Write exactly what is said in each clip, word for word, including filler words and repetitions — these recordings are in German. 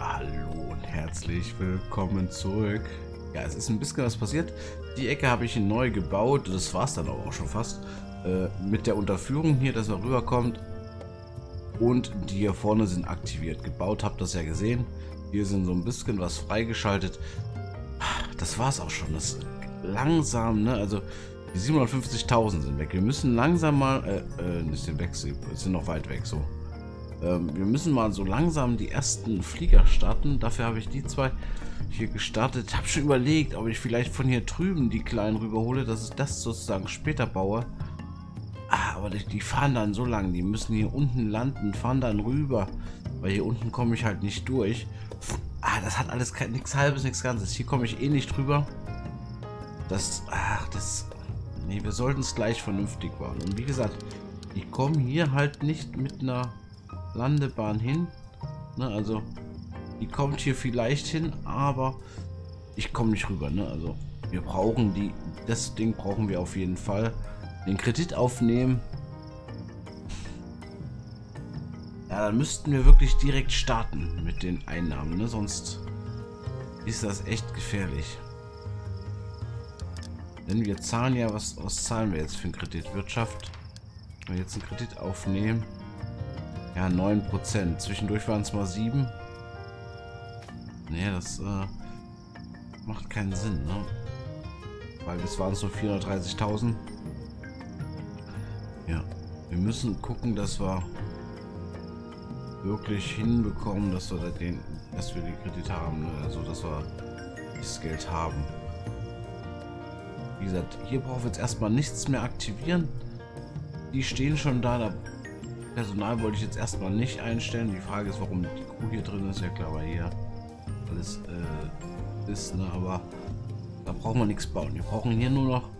Ja, hallo und herzlich willkommen zurück. Ja, es ist ein bisschen was passiert. Die Ecke habe ich neu gebaut. Das war es dann aber auch schon fast. Äh, mit der Unterführung hier, dass man rüberkommt. Und die hier vorne sind aktiviert. Gebaut habt ihr das ja gesehen. Hier sind so ein bisschen was freigeschaltet. Das war es auch schon. Das langsam, ne? Also die siebenhundertfünfzigtausend sind weg. Wir müssen langsam mal... Äh, äh, nicht den weg, sie sind noch weit weg, so. Ähm, wir müssen mal so langsam die ersten Flieger starten. Dafür habe ich die zwei hier gestartet. Habe schon überlegt, ob ich vielleicht von hier drüben die kleinen rüberhole, dass ich das sozusagen später baue. Ah, aber die, die fahren dann so lang. Die müssen hier unten landen, fahren dann rüber. Weil hier unten komme ich halt nicht durch. Ah, das hat alles nichts Halbes, nichts Ganzes. Hier komme ich eh nicht drüber. Das, ach, das... Nee, wir sollten es gleich vernünftig machen. Und wie gesagt, die kommen hier halt nicht mit einer Landebahn hin. Ne, also, die kommt hier vielleicht hin, aber ich komme nicht rüber. Ne? Also, wir brauchen die. Das Ding brauchen wir auf jeden Fall. Den Kredit aufnehmen. Ja, dann müssten wir wirklich direkt starten mit den Einnahmen. Ne? Sonst ist das echt gefährlich. Denn wir zahlen ja, was, was zahlen wir jetzt für einen Kredit? Wirtschaft. Wenn wir jetzt einen Kredit aufnehmen. Ja, neun Prozent. Zwischendurch waren es mal sieben. Nee, das äh, macht keinen Sinn, ne? Weil bis waren es nur vierhundertdreißigtausend. Ja, wir müssen gucken, dass wir wirklich hinbekommen, dass wir, den, dass wir den Kredit haben, ne? Also, dass wir das Geld haben. Wie gesagt, hier brauchen wir jetzt erstmal nichts mehr aktivieren. Die stehen schon da, da Personal wollte ich jetzt erstmal nicht einstellen. Die Frage ist, warum die Crew hier drin ist. Ja klar, weil hier alles äh, ist, ne? Aber da brauchen wir nichts bauen. Wir brauchen hier nur noch...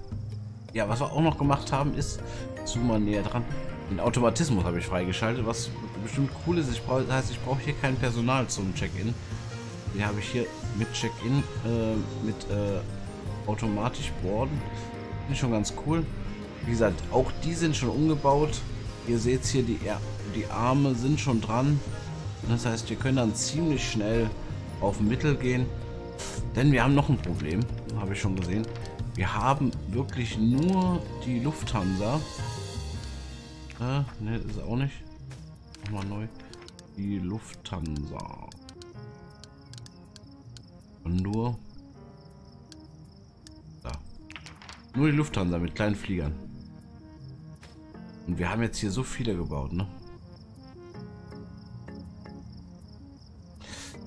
Ja, was wir auch noch gemacht haben, ist... Zoom mal näher dran. Den Automatismus habe ich freigeschaltet, was bestimmt cool ist. Ich brauche, das heißt, ich brauche hier kein Personal zum Check-In. Den habe ich hier mit Check-In, äh, mit... Äh, automatisch boarden. Finde ich schon ganz cool. Wie gesagt, auch die sind schon umgebaut. Ihr seht hier, die, die Arme sind schon dran. Das heißt, wir können dann ziemlich schnell auf Mittel gehen. Denn wir haben noch ein Problem. Habe ich schon gesehen. Wir haben wirklich nur die Lufthansa. Äh, ne, ist auch nicht. Nochmal neu. Die Lufthansa. Und nur... Nur die Lufthansa mit kleinen Fliegern. Und wir haben jetzt hier so viele gebaut, ne?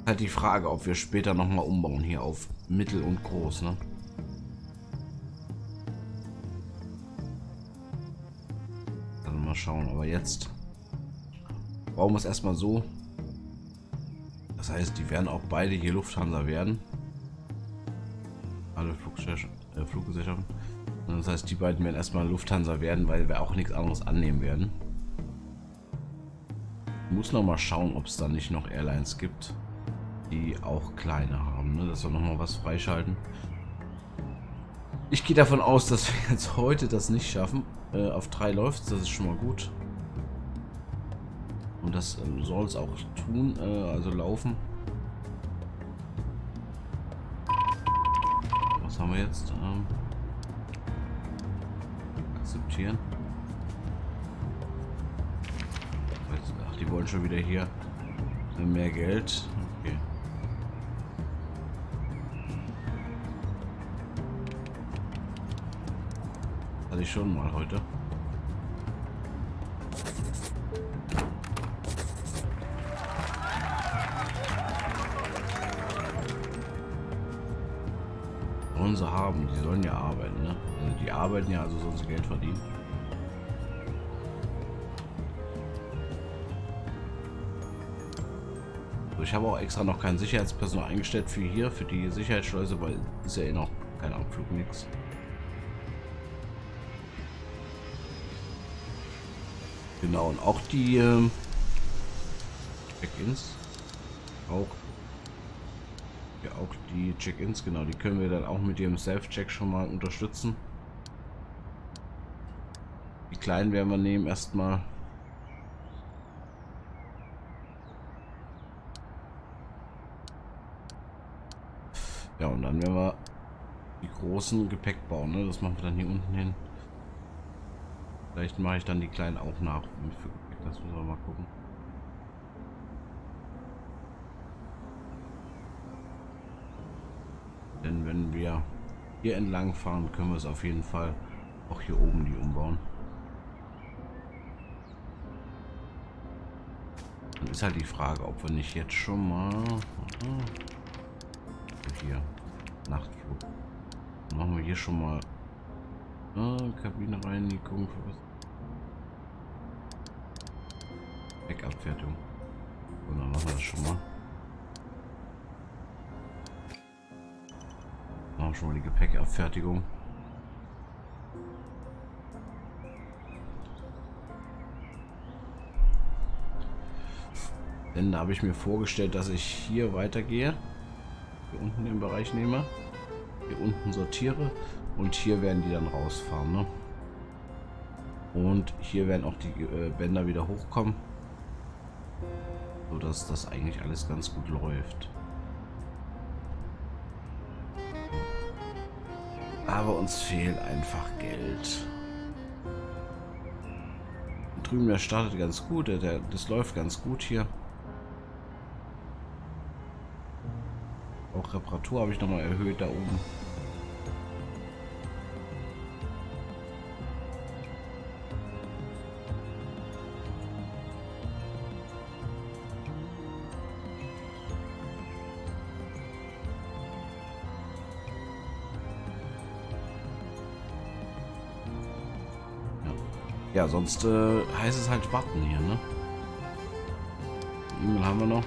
Halt die Frage, ob wir später nochmal umbauen hier auf mittel und groß, ne? Dann mal schauen, aber jetzt brauchen wir es erstmal so. Das heißt, die werden auch beide hier Lufthansa werden. Alle äh, Fluggesellschaften. Das heißt, die beiden werden erstmal Lufthansa werden, weil wir auch nichts anderes annehmen werden. Ich muss noch mal schauen, ob es da nicht noch Airlines gibt, die auch kleine haben, ne? Dass wir noch mal was freischalten. Ich gehe davon aus, dass wir jetzt heute das nicht schaffen. Äh, auf drei läuft es, das ist schon mal gut. Und das ähm, soll es auch tun, äh, also laufen. Was haben wir jetzt? Ähm akzeptieren. Ach, die wollen schon wieder hier mehr Geld. Okay. Hatte ich schon mal heute. Sollen sie haben, die sollen ja arbeiten, ne? Also die arbeiten ja, also sollen sie Geld verdienen. Also ich habe auch extra noch kein Sicherheitspersonal eingestellt für hier, für die Sicherheitsschleuse, weil ist ja eh noch kein Abflug, nix. Genau, und auch die ähm, Check-ins auch. Ja, auch die Check-ins, genau, die können wir dann auch mit dem Self-Check schon mal unterstützen. Die kleinen werden wir nehmen erstmal. Ja, und dann werden wir die großen Gepäck bauen, ne? Das machen wir dann hier unten hin. Vielleicht mache ich dann die kleinen auch nach für Gepäck, das müssen wir mal gucken. Denn wenn wir hier entlang fahren, können wir es auf jeden Fall auch hier oben die umbauen. Und ist halt die Frage, ob wir nicht jetzt schon mal hier Nachtflug dann machen wir hier schon mal ah, Kabinenreinigung für Deckabfertigung und dann machen wir das schon mal. Machen schon mal die Gepäckabfertigung. Denn da habe ich mir vorgestellt, dass ich hier weitergehe, hier unten den Bereich nehme, hier unten sortiere und hier werden die dann rausfahren, ne? Und hier werden auch die äh, Bänder wieder hochkommen, so dass das eigentlich alles ganz gut läuft. Aber uns fehlt einfach Geld. Und drüben der startet ganz gut, der, der, das läuft ganz gut hier. Auch Reparatur habe ich nochmal erhöht da oben. Ja, sonst äh, heißt es halt warten hier, ne? Die E-Mail haben wir noch.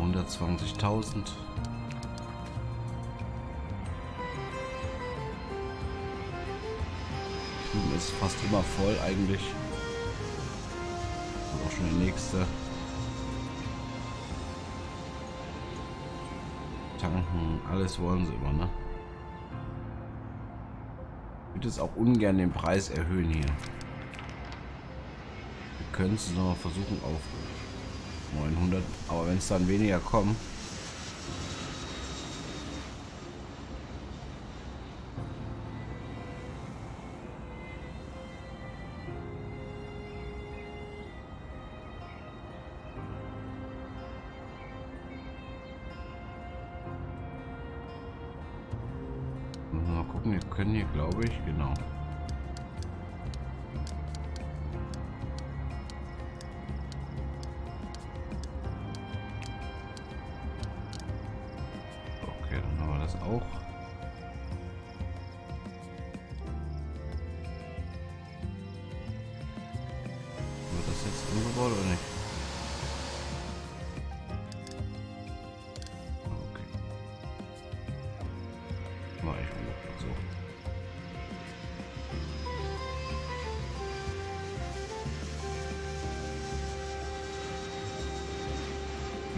hundertzwanzigtausend. Drüben ist fast immer voll eigentlich. Und auch schon der nächste. Tanken, alles wollen sie immer, ne? Ich würde es auch ungern den Preis erhöhen hier. Wir können es noch mal versuchen auf neunhundert, aber wenn es dann weniger kommen, wir können hier, glaube ich, genau. Okay, dann haben wir das auch. Wird das jetzt umgebaut oder nicht?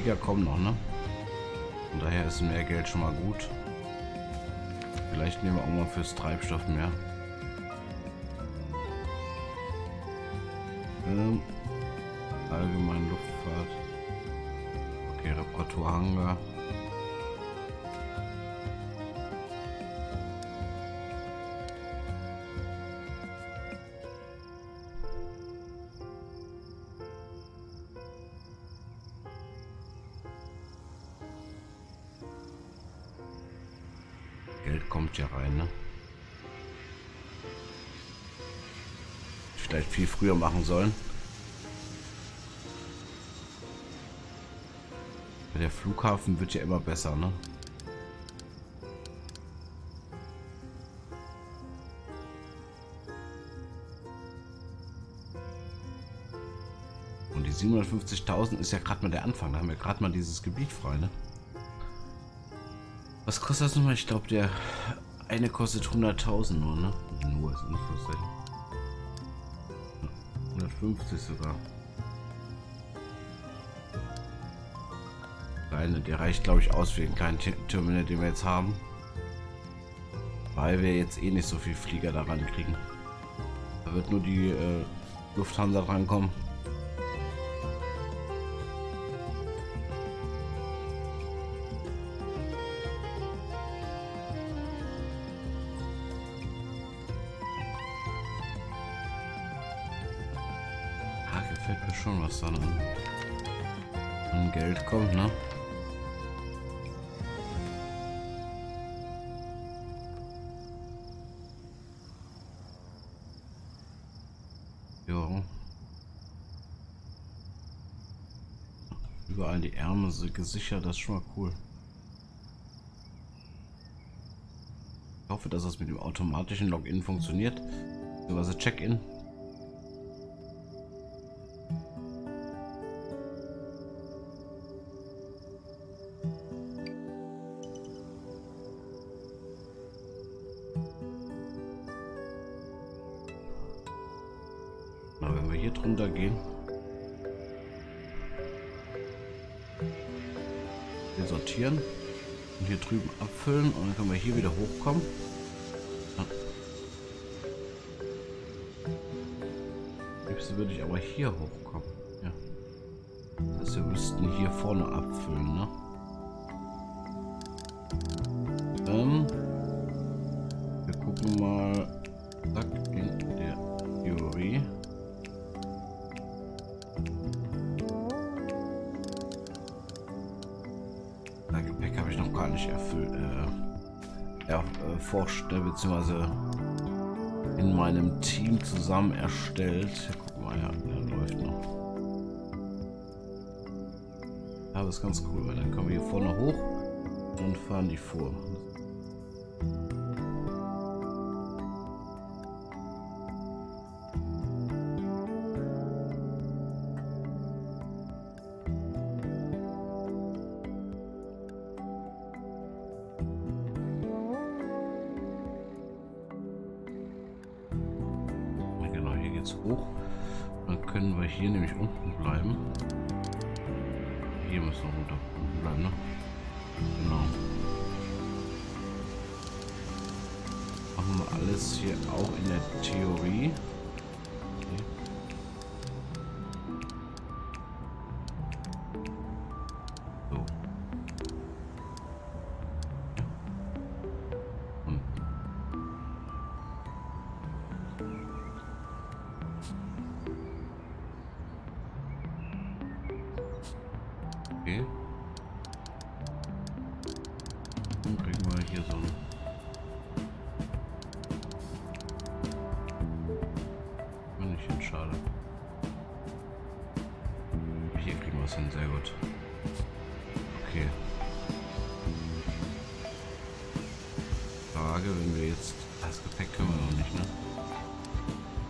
Ja, kommen noch, ne? Von daher ist mehr Geld schon mal gut. Vielleicht nehmen wir auch mal fürs Treibstoff mehr. Ähm, allgemein Luftfahrt. Okay, Reparaturhangar. Geld kommt ja rein, ne? Vielleicht viel früher machen sollen. Der Flughafen wird ja immer besser, ne? Und die siebenhundertfünfzigtausend ist ja gerade mal der Anfang. Da haben wir gerade mal dieses Gebiet frei, ne? Was kostet das nochmal? Ich glaube, der eine kostet hunderttausend nur, ne? Nur ist unschuldig. hundertfünfzig sogar. Kleine, der reicht, glaube ich, aus für den kleinen Terminal, den wir jetzt haben. Weil wir jetzt eh nicht so viel Flieger daran kriegen. Da wird nur die äh, Lufthansa rankommen. schon was dann an, an Geld kommt, ne? Jo. Überall die Ärmel sind gesichert, das ist schon mal cool. Ich hoffe, dass das mit dem automatischen Login funktioniert. Also Check-in. Na, wenn wir hier drunter gehen. Hier sortieren. Und hier drüben abfüllen. Und dann können wir hier wieder hochkommen. Würde ich aber hier hochkommen. Ja. Das heißt, wir müssten hier vorne abfüllen, ne? Ähm, wir gucken mal. Zack, in der Theorie. Das Gepäck habe ich noch gar nicht erfüllt. Äh, erforscht, beziehungsweise in meinem Team zusammen erstellt. Ja, der läuft noch. Aber ist ganz cool, weil dann kommen wir hier vorne hoch und fahren die vor. Genau, hier geht's hoch. Dann können wir hier nämlich unten bleiben. Hier müssen wir runter bleiben, ne? Genau. Machen wir alles hier auch in der Theorie. Okay. So. Hm. Okay. Dann kriegen wir hier so ein. Bin ich hin, schade. Hier kriegen wir es hin, sehr gut. Okay. Frage, wenn wir jetzt. Das Gepäck können wir noch nicht, ne?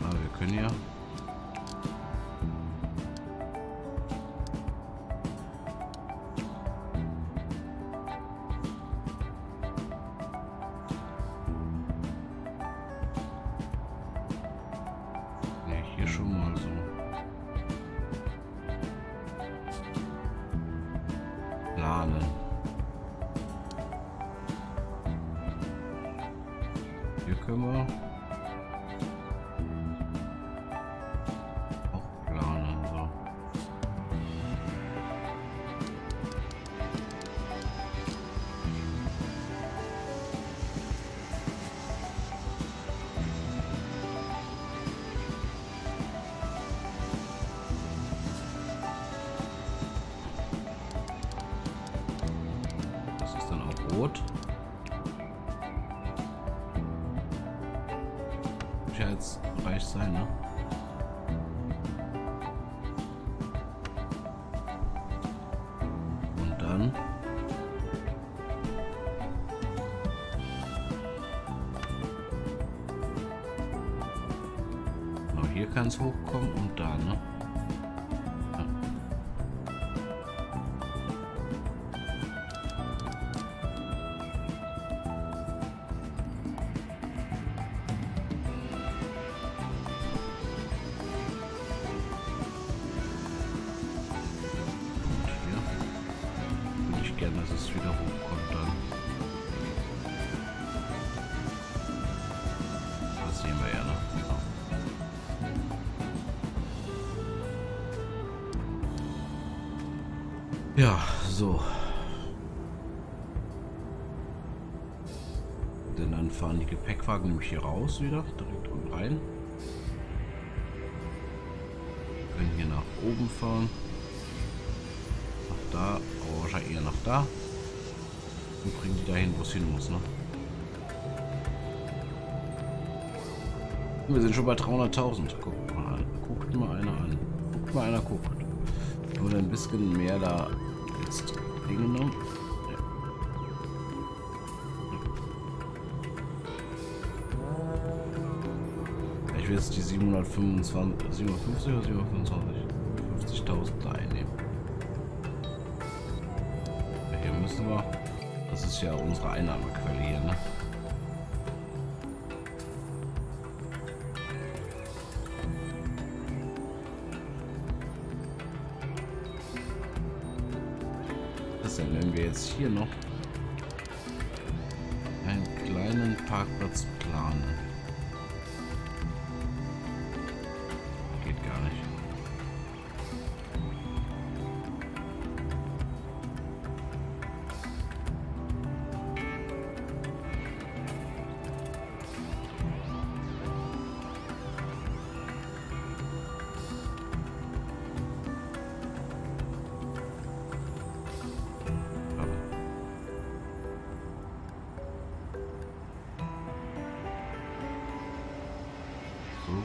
Aber wir können ja. Hier können wir auch planen. So. Das ist dann auch rot. Sicherheitsbereich sein, ne? Und dann genau, hier kann es hochkommen und da, ne? Ja. Dass es wieder hochkommt dann. Das sehen wir ja noch. Genau. Ja, so. Denn dann fahren die Gepäckwagen nämlich hier raus wieder, direkt und rein. Wir können hier nach oben. oben fahren. Nach da. Aber wahrscheinlich eher nach da. Und bringen die dahin, wo es hin muss, ne? Wir sind schon bei dreihunderttausend. Guckt mal an. Guckt mal einer an. Guckt mal einer, guckt. Nur ein bisschen mehr da jetzt hingenommen. Ja. Ich will jetzt die siebenhundertfünfundzwanzig, siebenhundertfünfzig oder siebenhundertfünfundzwanzig, fünfzigtausend da einnehmen. Ja, hier müssen wir. Das ist ja unsere Einnahmequelle hier, ne? Denn wenn wir jetzt hier noch einen kleinen Parkplatz planen, geht gar nicht.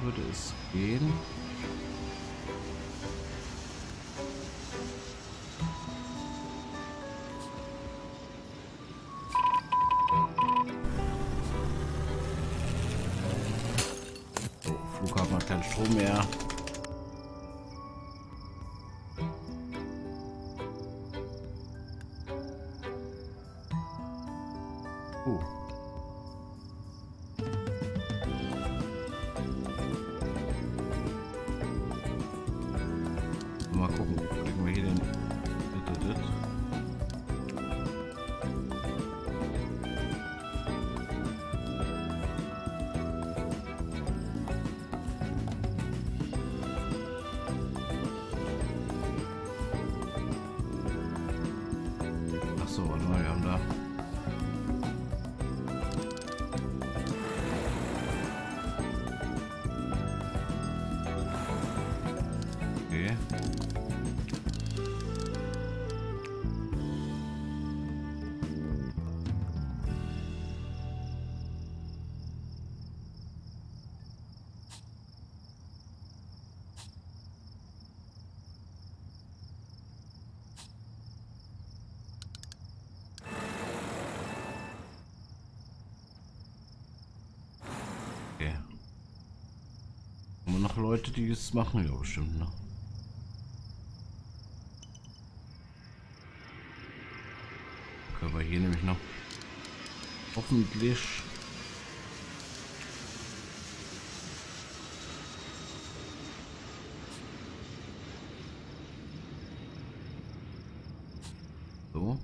Würde es gehen. So, Flughafen hat keinen Strom mehr. Uh. Mal gucken, kriegen wir hier den. Ach so, warte mal, wir haben da. Okay. Haben wir noch Leute, die das machen? Ja, bestimmt, ne? Können wir hier nämlich noch hoffentlich so.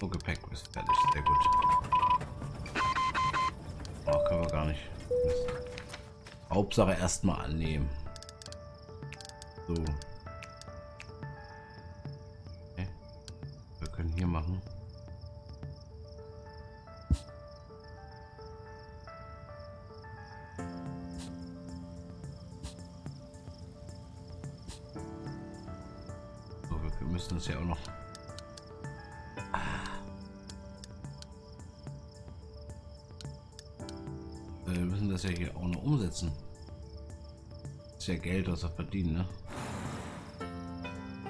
Und Gepäck ist fertig, sehr gut. Oh, können wir gar nicht. Mist. Hauptsache erstmal annehmen. So. Okay. Wir können hier machen. So, wir müssen das ja auch noch. Wir müssen das ja hier auch noch umsetzen. Das ist ja Geld, was wir verdienen, ne?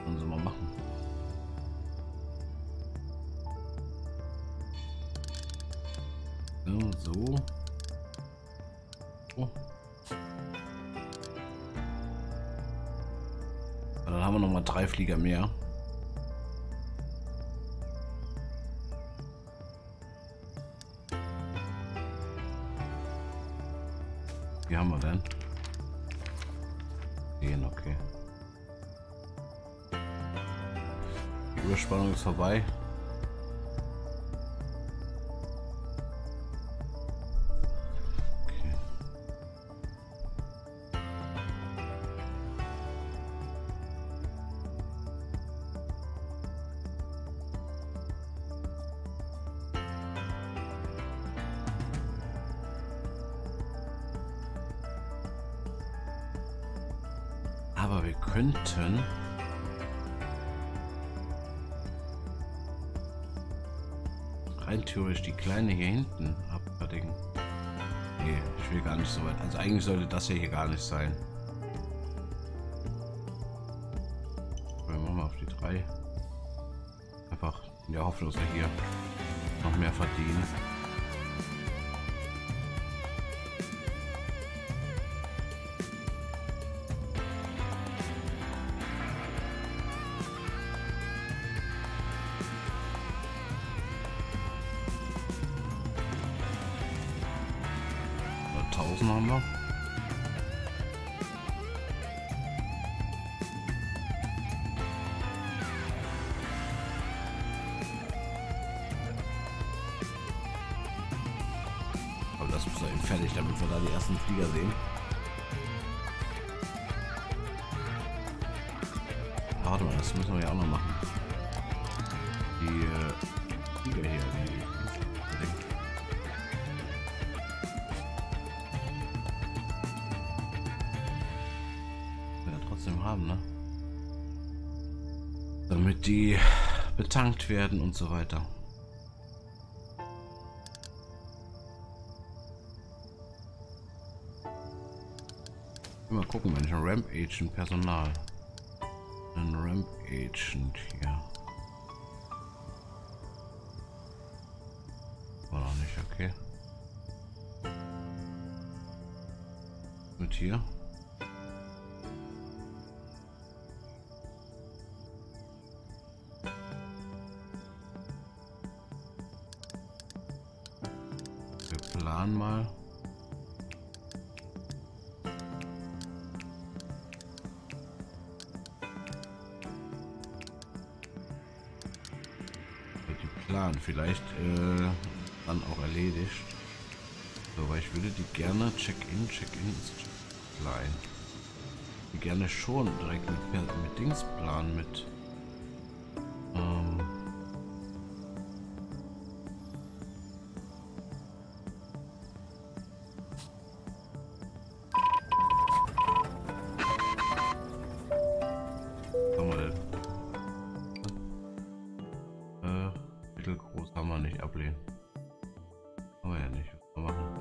Sollen sie mal machen. So, so. Oh. Aber dann haben wir nochmal drei Flieger mehr. Wie haben wir denn? Den, okay. Die Überspannung ist vorbei. Aber wir könnten... rein theoretisch die kleine hier hinten abverdicken. Nee, ich will gar nicht so weit. Also eigentlich sollte das hier, hier gar nicht sein. Wir machen mal auf die drei. Einfach in der Hoffnung, dass wir hier noch mehr verdienen. tausend haben wir. Aber das muss ja eben fertig, damit wir da die ersten Flieger sehen. Warte mal, das müssen wir ja auch noch machen. Die Flieger hier, die... haben, ne? Damit die betankt werden und so weiter. Mal gucken, wenn ich ein Ramp Agent Personal, ein Ramp Agent hier. War noch nicht okay. Mit hier. Mal die Plan vielleicht äh, dann auch erledigt, so, weil ich würde die gerne Check-in, Check-in ist klein, die gerne schon direkt mit, mit Dings planen, mit ähm, groß haben wir nicht, ablehnen. Haben wir ja nicht, was wir machen.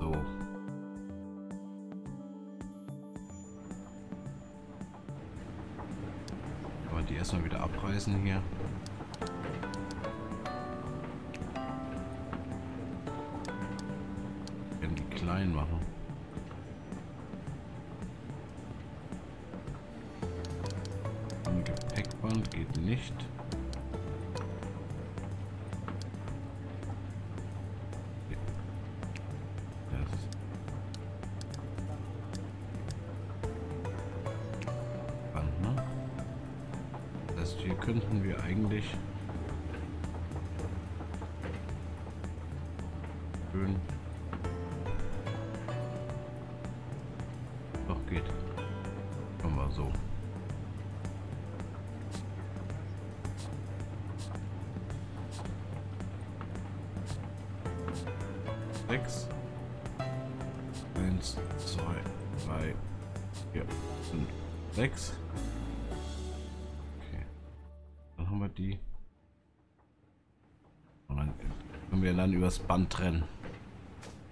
So. Aber die erstmal wieder abreißen hier. Wir werden die klein machen. Geht nicht. Yes. Band, ne? Das heißt, hier könnten wir eigentlich schön. Doch geht. Machen wir so. sechs. Okay. Dann haben wir die. Und dann können wir dann übers Band trennen.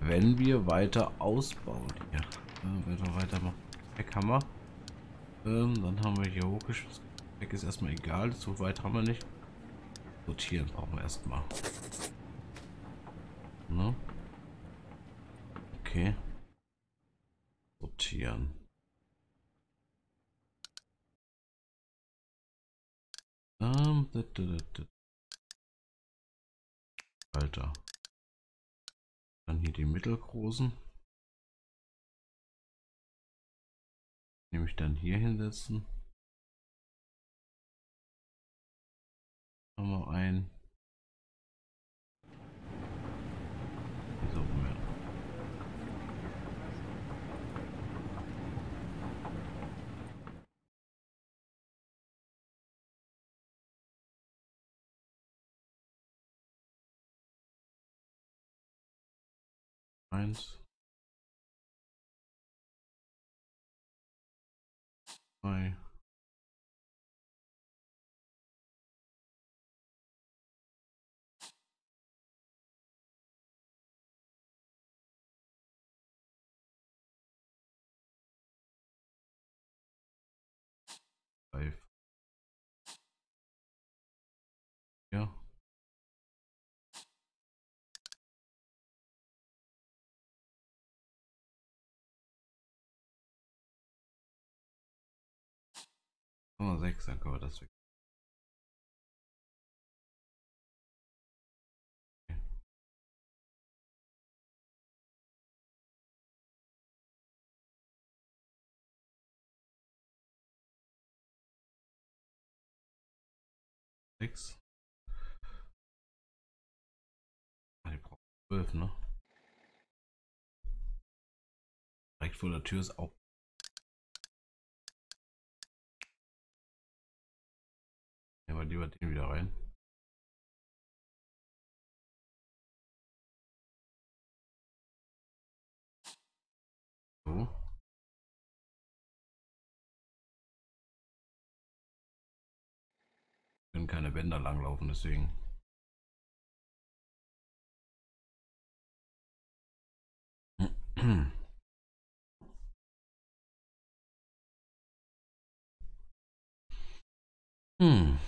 Wenn wir weiter ausbauen hier. Wenn wir weiter machen. Weg haben wir. Ähm, dann haben wir hier hochgeschützt. Weg ist erstmal egal. So weit haben wir nicht. Sortieren brauchen wir erstmal. Ne? Okay. Sortieren. Alter. Dann hier die mittelgroßen. Nämlich dann hier hinsetzen. Haben wir ein. So mehr. bei bei ja. sechs, dann können wir das weg. Okay. sechs. Ah, die brauchen zwölf, ne? Direkt vor der Tür ist auch. Nehmen wir lieber den wieder rein. So. Wir können keine Bänder langlaufen, deswegen. Hm.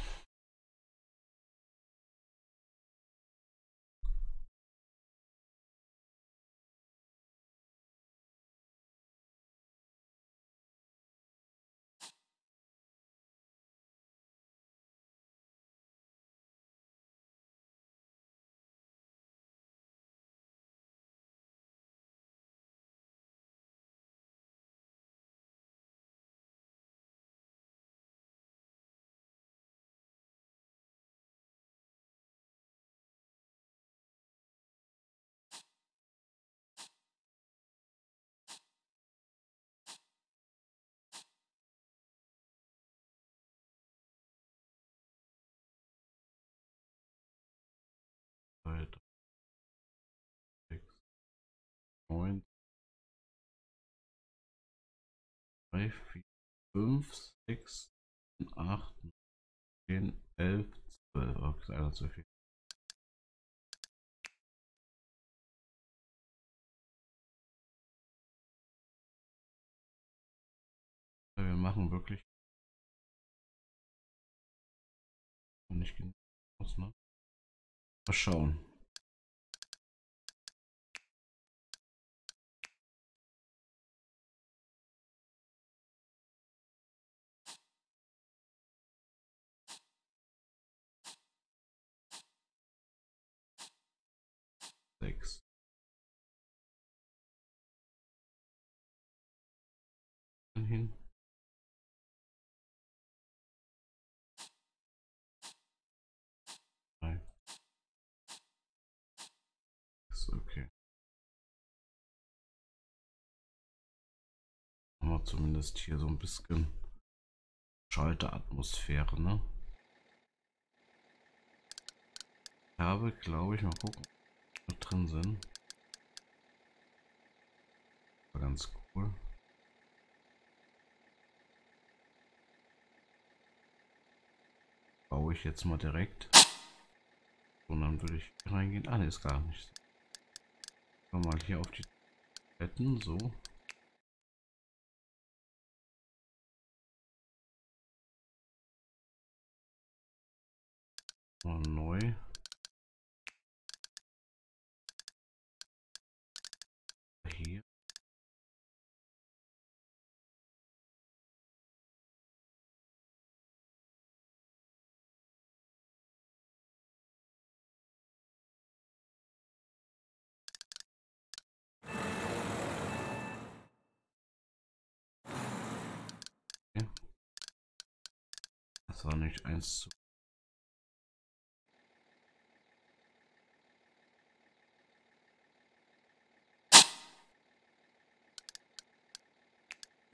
drei, vier, fünf, sechs, acht, neun, zehn, elf, zwölf. Oh, das ist einer zu viel. Wir machen wirklich nicht genug aus, ne? Mal schauen. sechs. Dann hin. drei. Ist okay. Haben wir zumindest hier so ein bisschen Schalteratmosphäre, ne? Ich habe, glaube ich, mal gucken. Drin sind. War ganz cool. Baue ich jetzt mal direkt. Und dann würde ich hier reingehen. Ah, ne, ist gar nicht. Komm mal hier auf die Toiletten. So. Mal neu. Hier. Okay. Das war nicht eins zu.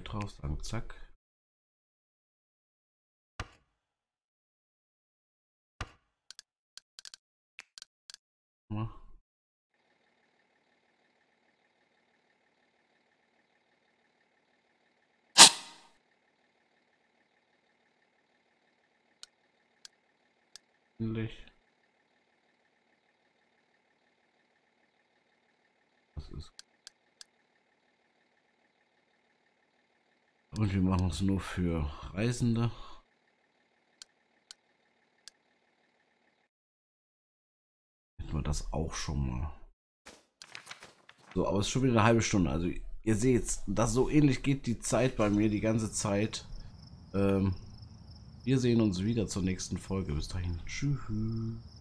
Drauf sagen, zack. Mach. ähnlich. Das ist. Und wir machen es nur für Reisende. Hätten wir das auch schon mal. So, aber es ist schon wieder eine halbe Stunde. Also ihr seht, dass so ähnlich geht die Zeit bei mir die ganze Zeit. Ähm, wir sehen uns wieder zur nächsten Folge. Bis dahin. Tschüss.